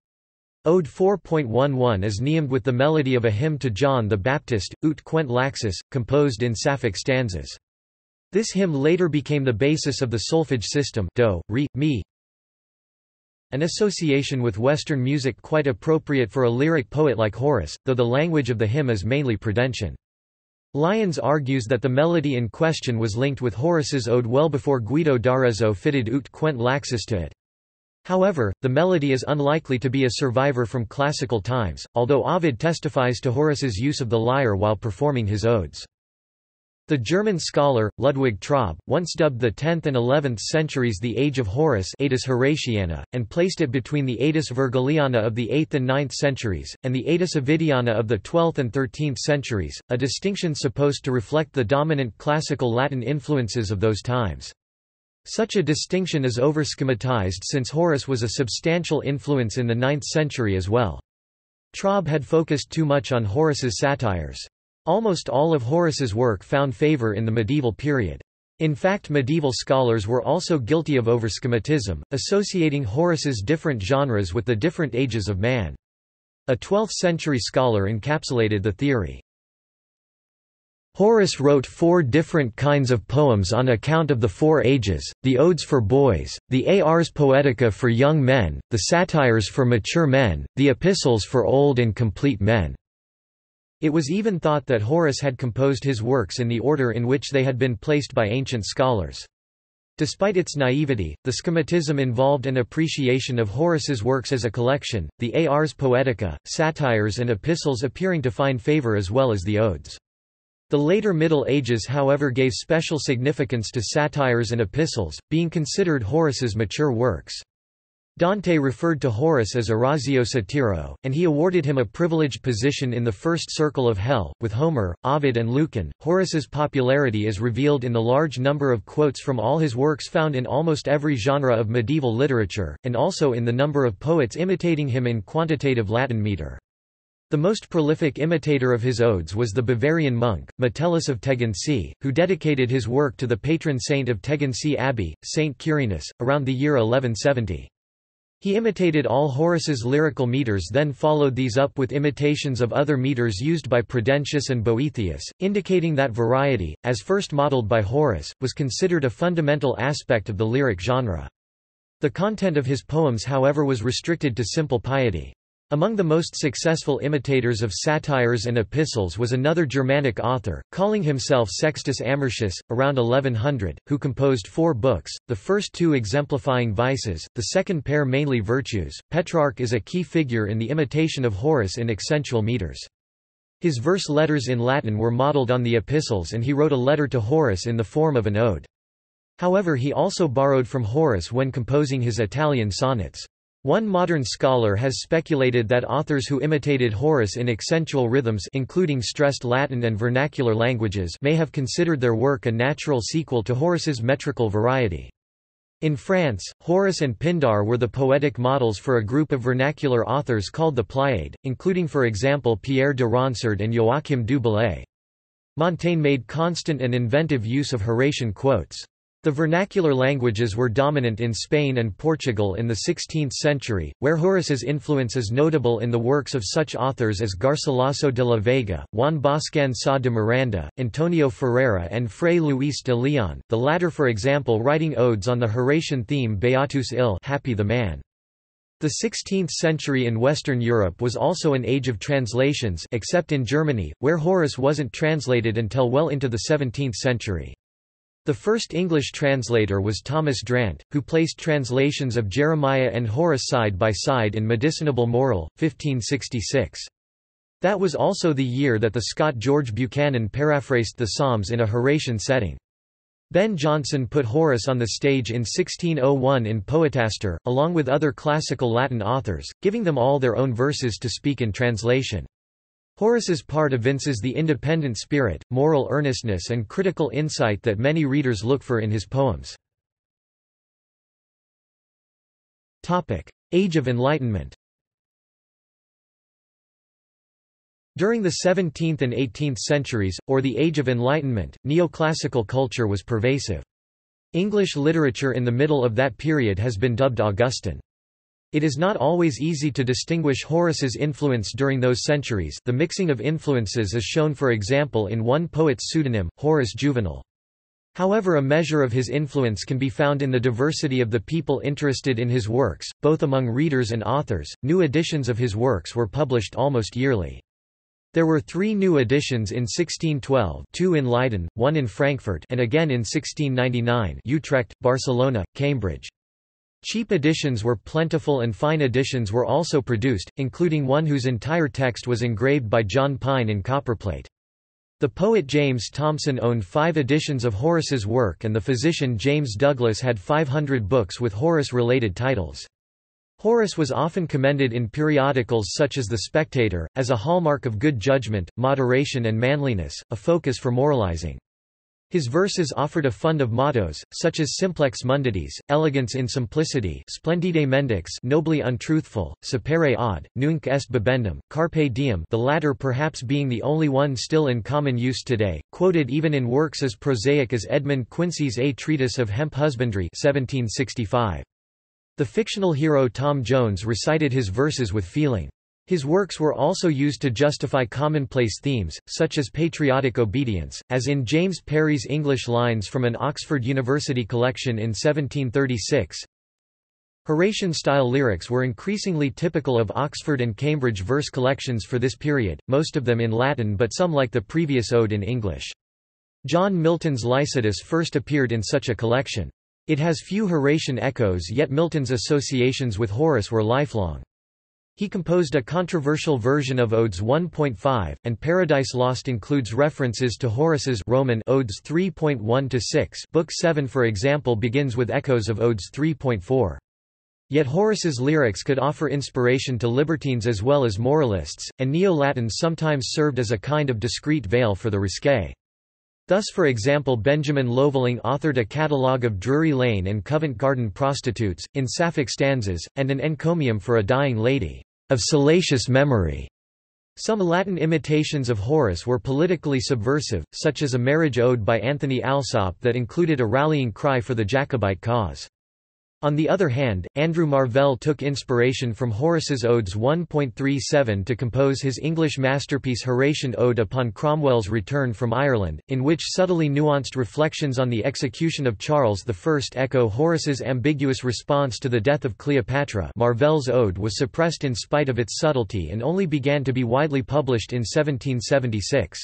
Ode 4.11 is neumed with the melody of a hymn to John the Baptist, Ut Quent Laxus, composed in Sapphic stanzas. This hymn later became the basis of the solfege system, do, re, mi. An association with Western music quite appropriate for a lyric poet like Horace, though the language of the hymn is mainly Prudentian. Lyons argues that the melody in question was linked with Horace's ode well before Guido d'Arezzo fitted Ut Quent Laxus to it. However, the melody is unlikely to be a survivor from classical times, although Ovid testifies to Horace's use of the lyre while performing his odes. The German scholar, Ludwig Traub, once dubbed the 10th and 11th centuries the Age of Horace, Aedis Horatiana, and placed it between the Aedis Virgiliana of the 8th and 9th centuries, and the Aedis Ovidiana of the 12th and 13th centuries, a distinction supposed to reflect the dominant classical Latin influences of those times. Such a distinction is overschematized since Horace was a substantial influence in the 9th century as well. Traub had focused too much on Horace's satires. Almost all of Horace's work found favor in the medieval period. In fact, medieval scholars were also guilty of overschematism, associating Horace's different genres with the different ages of man. A 12th-century scholar encapsulated the theory. Horace wrote four different kinds of poems on account of the 4 ages, the Odes for boys, the Ars Poetica for young men, the Satires for mature men, the Epistles for old and complete men. It was even thought that Horace had composed his works in the order in which they had been placed by ancient scholars. Despite its naivety, the schematism involved an appreciation of Horace's works as a collection, the Ars Poetica, Satires and Epistles appearing to find favor as well as the Odes. The later Middle Ages, however, gave special significance to Satires and Epistles, being considered Horace's mature works. Dante referred to Horace as Orazio Satiro, and he awarded him a privileged position in the first circle of hell. With Homer, Ovid, and Lucan, Horace's popularity is revealed in the large number of quotes from all his works found in almost every genre of medieval literature, and also in the number of poets imitating him in quantitative Latin meter. The most prolific imitator of his odes was the Bavarian monk, Metellus of Tegernsee, who dedicated his work to the patron saint of Tegernsee Abbey, Saint Quirinus, around the year 1170. He imitated all Horace's lyrical meters, then followed these up with imitations of other meters used by Prudentius and Boethius, indicating that variety, as first modeled by Horace, was considered a fundamental aspect of the lyric genre. The content of his poems, however, was restricted to simple piety. Among the most successful imitators of Satires and Epistles was another Germanic author, calling himself Sextus Amertius, around 1100, who composed 4 books, the first 2 exemplifying vices, the second pair mainly virtues. Petrarch is a key figure in the imitation of Horace in accentual meters. His verse letters in Latin were modeled on the Epistles, and he wrote a letter to Horace in the form of an ode. However, he also borrowed from Horace when composing his Italian sonnets. One modern scholar has speculated that authors who imitated Horace in accentual rhythms, including stressed Latin and vernacular languages, may have considered their work a natural sequel to Horace's metrical variety. In France, Horace and Pindar were the poetic models for a group of vernacular authors called the Pleiade, including, for example, Pierre de Ronsard and Joachim du Bellay. Montaigne made constant and inventive use of Horatian quotes. The vernacular languages were dominant in Spain and Portugal in the 16th century, where Horace's influence is notable in the works of such authors as Garcilaso de la Vega, Juan Boscan Sá de Miranda, Antonio Ferrera, and Fray Luis de Leon, the latter, for example, writing odes on the Horatian theme Beatus il, happy the man. The 16th century in Western Europe was also an age of translations, except in Germany, where Horace wasn't translated until well into the 17th century. The first English translator was Thomas Drant, who placed translations of Jeremiah and Horace side by side in Medicinable Moral, 1566. That was also the year that the Scot George Buchanan paraphrased the Psalms in a Horatian setting. Ben Jonson put Horace on the stage in 1601 in Poetaster, along with other classical Latin authors, giving them all their own verses to speak in translation. Horace's part evinces the independent spirit, moral earnestness and critical insight that many readers look for in his poems. Age of Enlightenment. During the 17th and 18th centuries, or the Age of Enlightenment, neoclassical culture was pervasive. English literature in the middle of that period has been dubbed Augustan. It is not always easy to distinguish Horace's influence during those centuries. The mixing of influences is shown, for example, in one poet's pseudonym, Horace Juvenal. However, a measure of his influence can be found in the diversity of the people interested in his works, both among readers and authors. New editions of his works were published almost yearly. There were 3 new editions in 1612, 2 in Leiden, 1 in Frankfurt, and again in 1699, Utrecht, Barcelona, Cambridge. Cheap editions were plentiful and fine editions were also produced, including one whose entire text was engraved by John Pine in copperplate. The poet James Thomson owned 5 editions of Horace's work, and the physician James Douglas had 500 books with Horace-related titles. Horace was often commended in periodicals such as The Spectator, as a hallmark of good judgment, moderation and manliness, a focus for moralizing. His verses offered a fund of mottos, such as simplex mundities, elegance in simplicity, splendide mendax, nobly untruthful, sapere ad, nunc est bibendum, carpe diem, the latter perhaps being the only one still in common use today, quoted even in works as prosaic as Edmund Quincy's A Treatise of Hemp Husbandry 1765. The fictional hero Tom Jones recited his verses with feeling. His works were also used to justify commonplace themes, such as patriotic obedience, as in James Perry's English Lines from an Oxford University collection in 1736. Horatian-style lyrics were increasingly typical of Oxford and Cambridge verse collections for this period, most of them in Latin but some like the previous ode in English. John Milton's Lycidas first appeared in such a collection. It has few Horatian echoes, yet Milton's associations with Horace were lifelong. He composed a controversial version of Odes 1.5, and Paradise Lost includes references to Horace's Roman Odes 3.1-6. Book 7, for example, begins with echoes of Odes 3.4. Yet Horace's lyrics could offer inspiration to libertines as well as moralists, and Neo-Latin sometimes served as a kind of discreet veil for the risqué. Thus, for example, Benjamin Loveling authored a catalogue of Drury Lane and Covent Garden prostitutes, in Sapphic stanzas, and an encomium for a dying lady, "of salacious memory." Some Latin imitations of Horace were politically subversive, such as a marriage ode by Anthony Alsop that included a rallying cry for the Jacobite cause. On the other hand, Andrew Marvell took inspiration from Horace's Odes 1.37 to compose his English masterpiece Horatian Ode upon Cromwell's return from Ireland, in which subtly nuanced reflections on the execution of Charles I echo Horace's ambiguous response to the death of Cleopatra. Marvell's ode was suppressed in spite of its subtlety and only began to be widely published in 1776.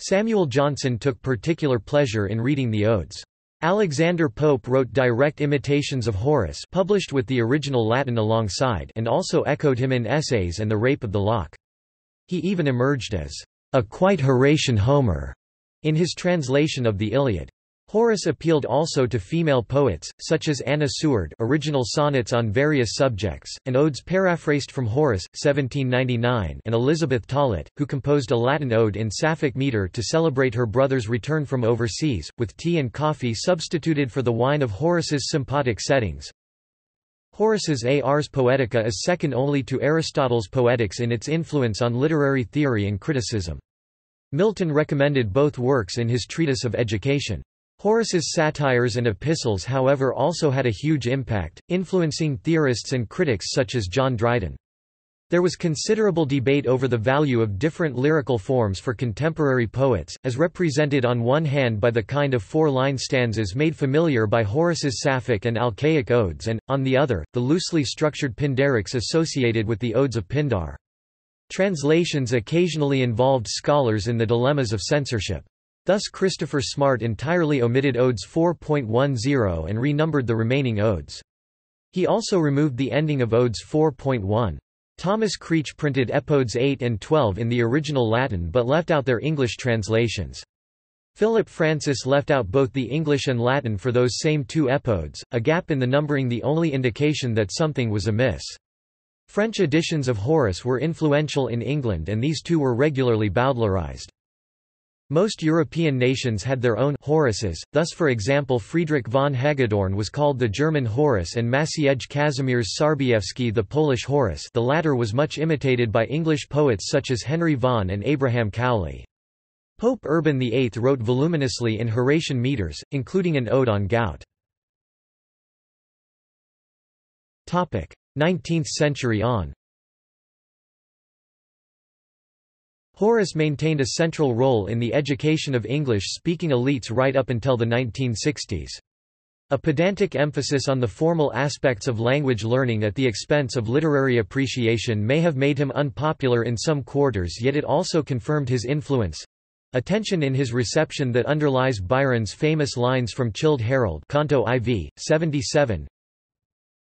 Samuel Johnson took particular pleasure in reading the odes. Alexander Pope wrote direct imitations of Horace, published with the original Latin alongside, and also echoed him in Essays and The Rape of the Lock. He even emerged as a quite Horatian Homer in his translation of the Iliad. Horace appealed also to female poets, such as Anna Seward, original sonnets on various subjects, and odes paraphrased from Horace, 1799, and Elizabeth Tallett, who composed a Latin ode in Sapphic metre to celebrate her brother's return from overseas, with tea and coffee substituted for the wine of Horace's sympotic settings. Horace's Ars Poetica is second only to Aristotle's Poetics in its influence on literary theory and criticism. Milton recommended both works in his Treatise of Education. Horace's Satires and Epistles, however, also had a huge impact, influencing theorists and critics such as John Dryden. There was considerable debate over the value of different lyrical forms for contemporary poets, as represented on one hand by the kind of four-line stanzas made familiar by Horace's Sapphic and Alcaic odes and, on the other, the loosely structured pindarics associated with the odes of Pindar. Translations occasionally involved scholars in the dilemmas of censorship. Thus Christopher Smart entirely omitted Odes 4.10 and renumbered the remaining odes. He also removed the ending of Odes 4.1. Thomas Creech printed Epodes 8 and 12 in the original Latin but left out their English translations. Philip Francis left out both the English and Latin for those same two Epodes, a gap in the numbering the only indication that something was amiss. French editions of Horace were influential in England and these two were regularly Bowdlerized. Most European nations had their own Horaces, thus for example Friedrich von Hagedorn was called the German Horace and Maciej Kazimierz Sarbiewski the Polish Horace, the latter was much imitated by English poets such as Henry Vaughan and Abraham Cowley. Pope Urban VIII wrote voluminously in Horatian metres, including an ode on gout. 19th century on. Horace maintained a central role in the education of English-speaking elites right up until the 1960s. A pedantic emphasis on the formal aspects of language learning at the expense of literary appreciation may have made him unpopular in some quarters, yet it also confirmed his influence. A tension in his reception that underlies Byron's famous lines from Childe Harold, Canto IV, 77.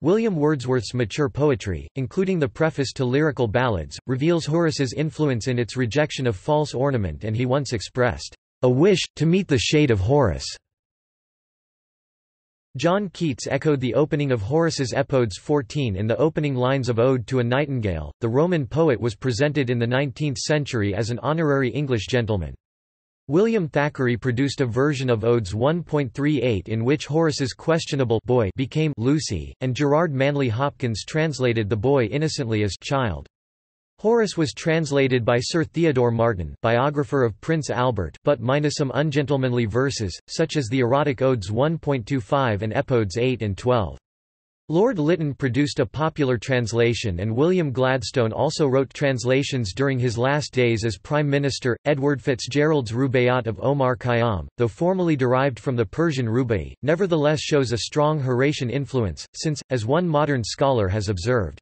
William Wordsworth's mature poetry, including the preface to Lyrical Ballads, reveals Horace's influence in its rejection of false ornament, and he once expressed, "a wish, to meet the shade of Horace." John Keats echoed the opening of Horace's Epodes 14 in the opening lines of Ode to a Nightingale. The Roman poet was presented in the 19th century as an honorary English gentleman. William Thackeray produced a version of Odes 1.38 in which Horace's questionable boy became Lucy, and Gerard Manley Hopkins translated the boy innocently as child. Horace was translated by Sir Theodore Martin, biographer of Prince Albert, but minus some ungentlemanly verses, such as the erotic Odes 1.25 and Epodes 8 and 12. Lord Lytton produced a popular translation, and William Gladstone also wrote translations during his last days as Prime Minister. Edward Fitzgerald's Rubaiyat of Omar Khayyam, though formally derived from the Persian Rubai, nevertheless shows a strong Horatian influence, since, as one modern scholar has observed,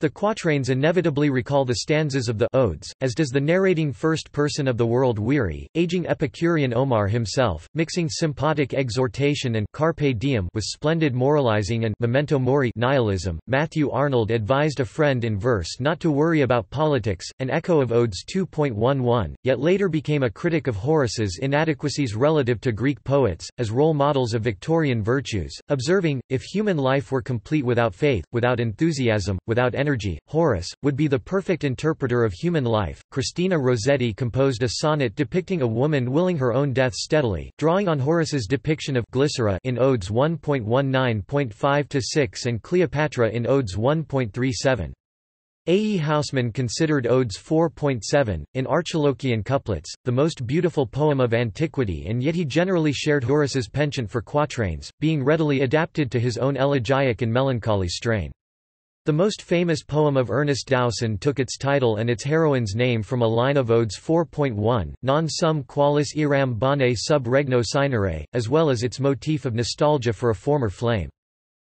the quatrains inevitably recall the stanzas of the Odes, as does the narrating first person of the world-weary, aging Epicurean Omar himself, mixing sympotic exhortation and carpe diem with splendid moralizing and memento mori nihilism. Matthew Arnold advised a friend in verse not to worry about politics, an echo of Odes 2.11, yet later became a critic of Horace's inadequacies relative to Greek poets, as role models of Victorian virtues, observing, if human life were complete without faith, without enthusiasm, without energy, Horace would be the perfect interpreter of human life. Christina Rossetti composed a sonnet depicting a woman willing her own death steadily, drawing on Horace's depiction of Glycera in Odes 1.19.5-6 and Cleopatra in Odes 1.37. A. E. Hausmann considered Odes 4.7, in Archilochian couplets, the most beautiful poem of antiquity, and yet he generally shared Horace's penchant for quatrains, being readily adapted to his own elegiac and melancholy strain. The most famous poem of Ernest Dowson took its title and its heroine's name from a line of Odes 4.1, non sum qualis iram bone sub regno cinere, as well as its motif of nostalgia for a former flame.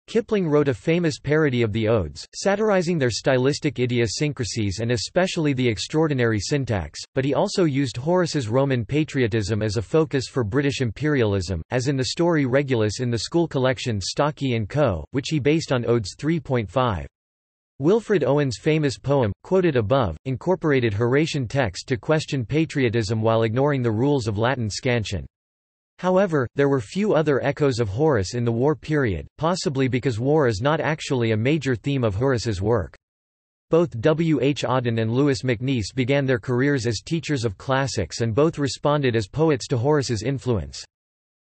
Kipling wrote a famous parody of the Odes, satirizing their stylistic idiosyncrasies and especially the extraordinary syntax, but he also used Horace's Roman patriotism as a focus for British imperialism, as in the story Regulus in the school collection Stocky & Co., which he based on Odes 3.5. Wilfred Owen's famous poem, quoted above, incorporated Horatian text to question patriotism while ignoring the rules of Latin scansion. However, there were few other echoes of Horace in the war period, possibly because war is not actually a major theme of Horace's work. Both W. H. Auden and Lewis McNeice began their careers as teachers of classics, and both responded as poets to Horace's influence.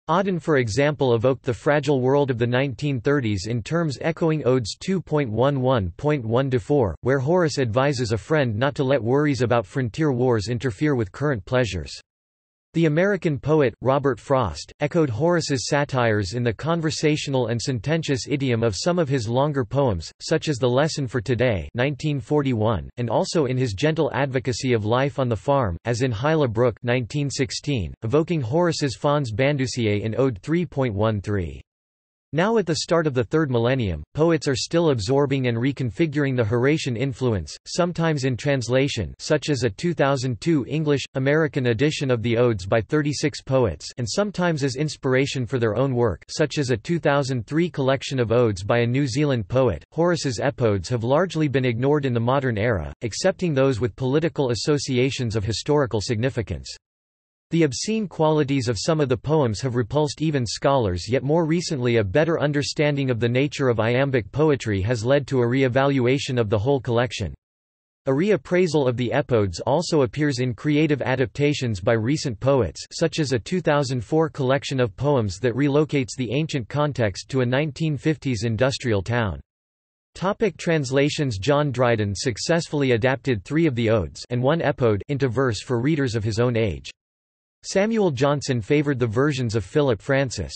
Auden, for example, evoked the fragile world of the 1930s in terms echoing Odes 2.11.1-4, where Horace advises a friend not to let worries about frontier wars interfere with current pleasures. The American poet, Robert Frost, echoed Horace's satires in the conversational and sententious idiom of some of his longer poems, such as The Lesson for Today 1941, and also in his gentle advocacy of life on the farm, as in Hyla Brook 1916, evoking Horace's Fons Bandusiae in Ode 3.13. Now at the start of the third millennium, poets are still absorbing and reconfiguring the Horatian influence, sometimes in translation such as a 2002 English-American edition of the Odes by 36 poets and sometimes as inspiration for their own work such as a 2003 collection of Odes by a New Zealand poet. Horace's Epodes have largely been ignored in the modern era, excepting those with political associations of historical significance. The obscene qualities of some of the poems have repulsed even scholars, yet more recently a better understanding of the nature of iambic poetry has led to a re-evaluation of the whole collection. A reappraisal of the Epodes also appears in creative adaptations by recent poets such as a 2004 collection of poems that relocates the ancient context to a 1950s industrial town. Topic translations. John Dryden successfully adapted three of the Odes and one Epode into verse for readers of his own age. Samuel Johnson favored the versions of Philip Francis.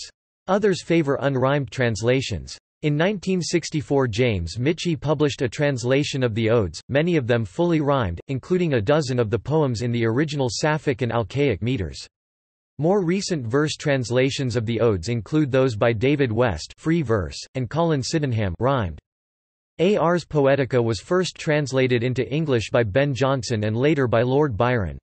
Others favor unrhymed translations. In 1964 James Michie published a translation of the Odes, many of them fully rhymed, including a dozen of the poems in the original Sapphic and Alcaic meters. More recent verse translations of the Odes include those by David West, free verse, and Colin Sydenham, rhymed. A. R's Poetica was first translated into English by Ben Jonson and later by Lord Byron.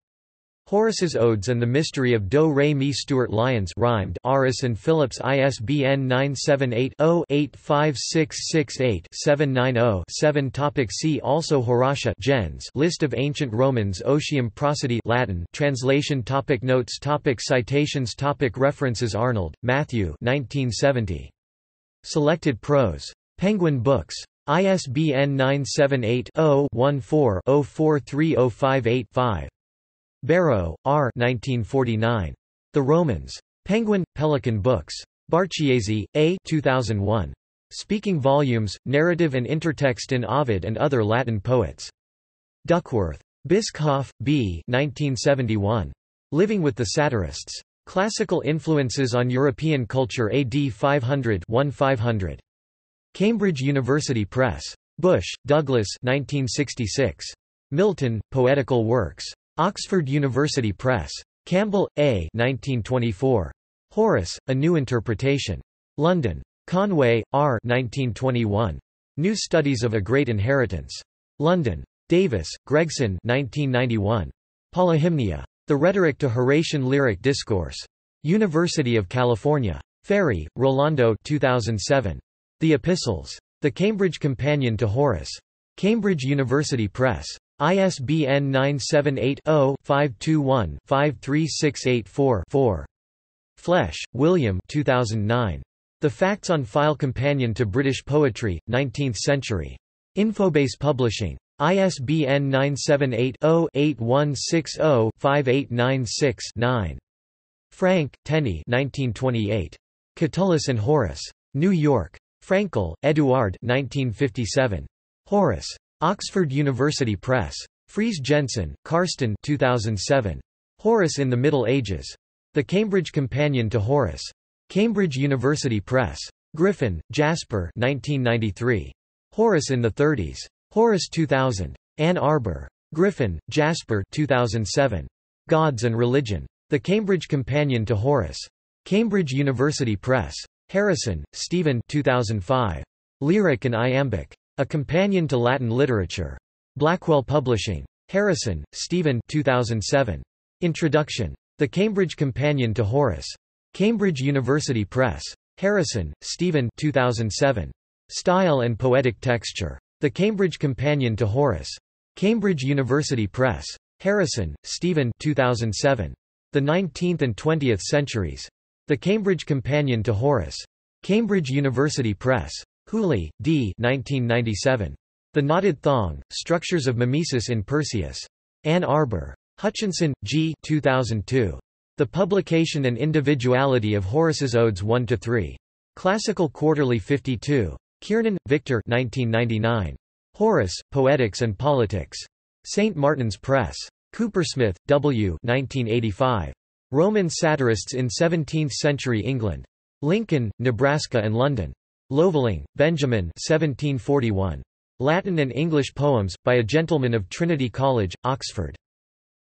Horace's Odes and the Mystery of Do-Re-Mi. Stuart Lyons rhymed. Aris and Phillips. ISBN 978-0-85668-790-7. Topic. See also Horatia gens. List of ancient Romans. Otium prosody Latin translation. Topic. Notes. Topic. Citations. Topic. References. Arnold, Matthew 1970. Selected Prose. Penguin Books. ISBN 978-0-14-043058-5. Barrow, R. 1949. The Romans. Penguin, Pelican Books. Barchiesi, A. 2001. Speaking Volumes, Narrative and Intertext in Ovid and Other Latin Poets. Duckworth. Bischoff, B. 1971. Living with the Satirists. Classical Influences on European Culture AD 500-1500. Cambridge University Press. Bush, Douglas 1966. Milton, Poetical Works. Oxford University Press. Campbell, A. 1924. Horace, A New Interpretation. London. Conway, R. 1921. New Studies of a Great Inheritance. London. Davis, Gregson 1991. Polyhymnia. The Rhetoric to Horatian Lyric Discourse. University of California. Ferry, Rolando 2007. The Epistles. The Cambridge Companion to Horace. Cambridge University Press. ISBN 978-0-521-53684-4. Flesh, William 2009. The Facts on File Companion to British Poetry, 19th Century. Infobase Publishing. ISBN 978-0-8160-5896-9. Frank, Tenney 1928. Catullus and Horace. New York. Frankel, Eduard 1957. Horace. Oxford University Press. Fries Jensen, Karsten 2007. Horace in the Middle Ages. The Cambridge Companion to Horace. Cambridge University Press. Griffin, Jasper 1993. Horace in the 30s. Horace 2000. Ann Arbor. Griffin, Jasper 2007. Gods and Religion. The Cambridge Companion to Horace. Cambridge University Press. Harrison, Stephen 2005. Lyric and Iambic. A Companion to Latin Literature. Blackwell Publishing. Harrison, Stephen 2007. Introduction. The Cambridge Companion to Horace. Cambridge University Press. Harrison, Stephen 2007. Style and Poetic Texture. The Cambridge Companion to Horace. Cambridge University Press. Harrison, Stephen 2007. The 19th and 20th Centuries. The Cambridge Companion to Horace. Cambridge University Press. Hooley, D. 1997. The Knotted Thong, Structures of Mimesis in Persius. Ann Arbor. Hutchinson, G. 2002. The Publication and Individuality of Horace's Odes 1–3. Classical Quarterly 52. Kiernan, Victor 1999. Horace, Poetics and Politics. St. Martin's Press. Coopersmith, W. 1985. Roman Satirists in 17th-century England. Lincoln, Nebraska and London. Loveling, Benjamin 1741. Latin and English Poems, by a Gentleman of Trinity College, Oxford.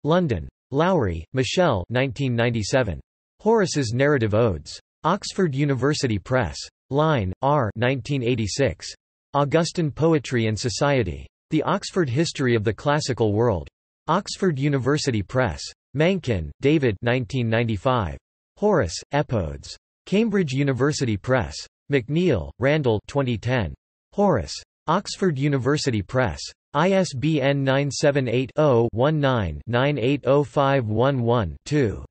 London. Lowry, Michelle 1997. Horace's Narrative Odes. Oxford University Press. Line, R. 1986. Augustan Poetry and Society. The Oxford History of the Classical World. Oxford University Press. Mencken, David 1995. Horace, Epodes. Cambridge University Press. McNeil, Randall 2010. Horace. Oxford University Press. ISBN 978-0-19-980511-2.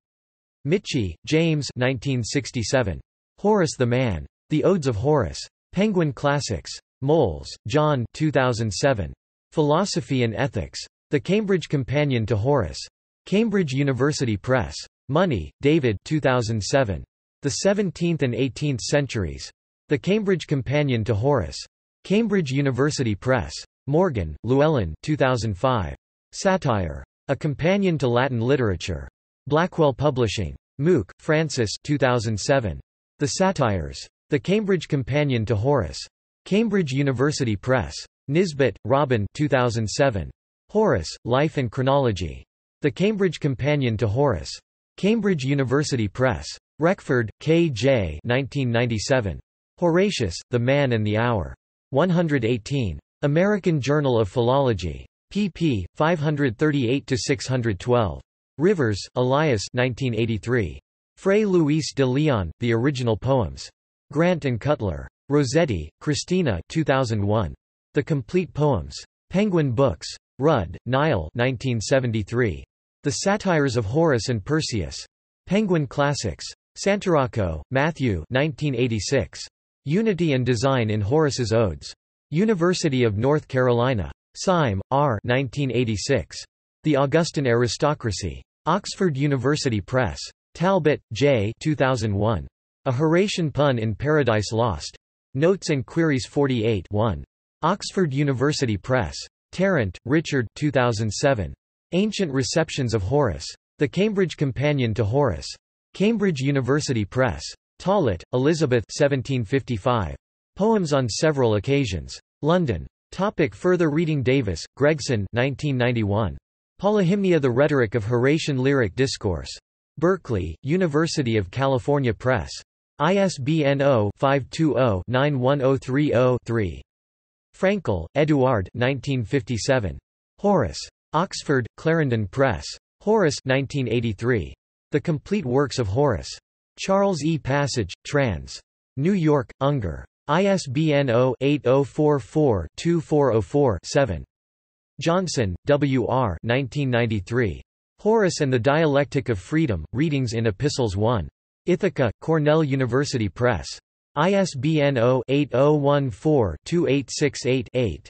Mitchie, James 1967. Horace the Man. The Odes of Horace. Penguin Classics. Moles, John 2007. Philosophy and Ethics. The Cambridge Companion to Horace. Cambridge University Press. Money, David 2007. The 17th and 18th Centuries. The Cambridge Companion to Horace. Cambridge University Press. Morgan, Llewellyn 2005. Satire. A Companion to Latin Literature. Blackwell Publishing. Mook, Francis 2007. The Satires. The Cambridge Companion to Horace. Cambridge University Press. Nisbet, Robin 2007. Horace, Life and Chronology. The Cambridge Companion to Horace. Cambridge University Press. Reckford, K. J. 1997. Horatius, The Man and the Hour. 118. American Journal of Philology. pp. 538–612. Rivers, Elias 1983. Fray Luis de Leon, The Original Poems. Grant and Cutler. Rossetti, Christina 2001. The Complete Poems. Penguin Books. Rudd, Niall 1973. The Satires of Horace and Persius. Penguin Classics. Santoracco, Matthew 1986. Unity and Design in Horace's Odes. University of North Carolina. Syme, R. 1986. The Augustan Aristocracy. Oxford University Press. Talbot, J. 2001. A Horatian Pun in Paradise Lost. Notes and Queries 48 1. Oxford University Press. Tarrant, Richard 2007. Ancient Receptions of Horace. The Cambridge Companion to Horace. Cambridge University Press. Tollett, Elizabeth 1755. Poems on Several Occasions. London. Topic further reading. Davis, Gregson 1991. Polyhymnia, the Rhetoric of Horatian Lyric Discourse. Berkeley, University of California Press. ISBN 0-520-91030-3. Frankel, Eduard 1957. Horace. Oxford, Clarendon Press. Horace 1983. The Complete Works of Horace. Charles E. Passage, trans. New York, Unger. ISBN 0-8044-2404-7. Johnson, W. R. 1993. Horace and the Dialectic of Freedom, Readings in Epistles 1. Ithaca, Cornell University Press. ISBN 0-8014-2868-8.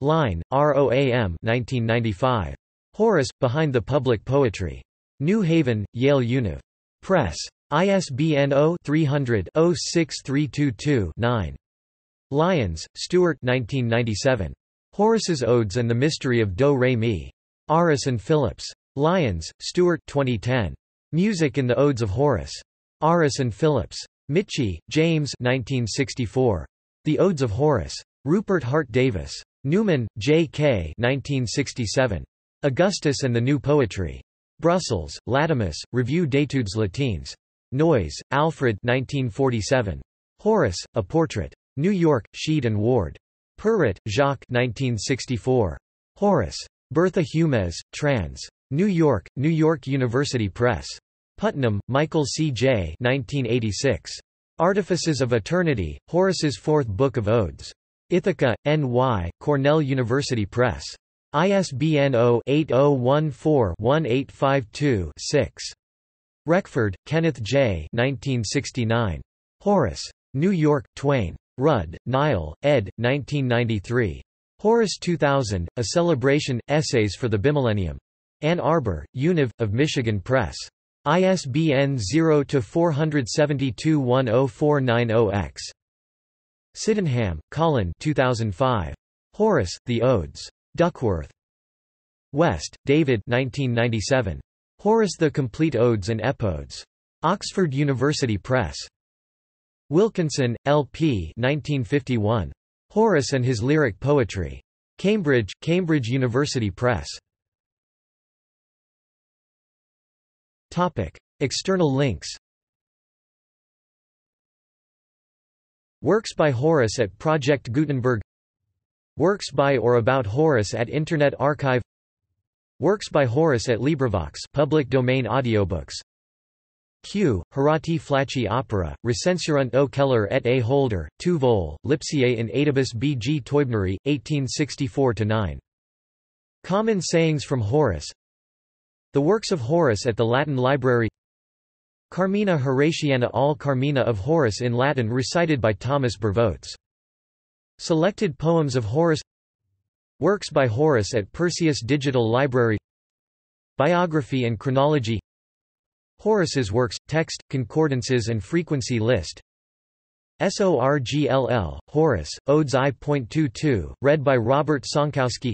Line, Roam 1995. Horace, Behind the Public Poetry. New Haven, Yale Univ. Press. ISBN 0-300-06322-9. Lyons, Stuart 1997. Horace's Odes and the Mystery of Do-Re-Mi. Aris and Phillips. Lyons, Stuart 2010. Music in the Odes of Horace. Aris and Phillips. Mitchie, James 1964. The Odes of Horace. Rupert Hart Davis. Newman, J. K. 1967. Augustus and the New Poetry. Brussels, Latimus, Revue d'études latines. Noyes, Alfred 1947. Horace, A Portrait. New York, Sheed and Ward. Perret, Jacques 1964. Horace. Bertha Humez, trans. New York, New York University Press. Putnam, Michael C. J. 1986. Artifices of Eternity, Horace's Fourth Book of Odes. Ithaca, N.Y., Cornell University Press. ISBN 0-8014-1852-6. Reckford, Kenneth J. 1969. Horace. New York, Twain. Rudd, Nile, ed. 1993. Horace 2000, A Celebration, Essays for the Bimillennium. Ann Arbor, Univ. Of Michigan Press. ISBN 0-472-10490-X. Sydenham, Colin 2005. Horace, The Odes. Duckworth. West, David 1997. Horace, The Complete Odes and Epodes. Oxford University Press. Wilkinson, L. P. 1951. Horace and His Lyric Poetry. Cambridge, Cambridge University Press. Topic. External links. Works by Horace at Project Gutenberg. Works by or about Horace at Internet Archive. Works by Horace at LibriVox, public domain audiobooks. Q. Horati Flacci Opera, Recensurant o Keller et a Holder, 2 vol, Lipsiae in Aedibus B. G. Teubneri, 1864-9. Common Sayings from Horace. The Works of Horace at the Latin Library. Carmina Horatiana, all Carmina of Horace in Latin recited by Thomas Bervotes. Selected Poems of Horace. Works by Horace at Persius Digital Library. Biography and Chronology. Horace's Works, Text, Concordances and Frequency List. SORGLL, Horace, Odes I.22, read by Robert Sonkowski.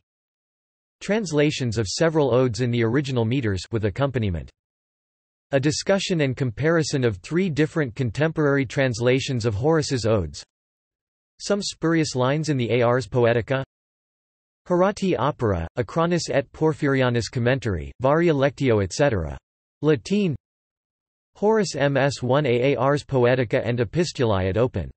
Translations of several odes in the original meters with accompaniment. A discussion and comparison of 3 different contemporary translations of Horace's Odes. Some spurious lines in the Ars Poetica. Horati Opera, Acronis et Porphyrianus Commentary, Varia Lectio etc. Latin. Horace MS 1 A Ars Poetica and Epistulae at Open.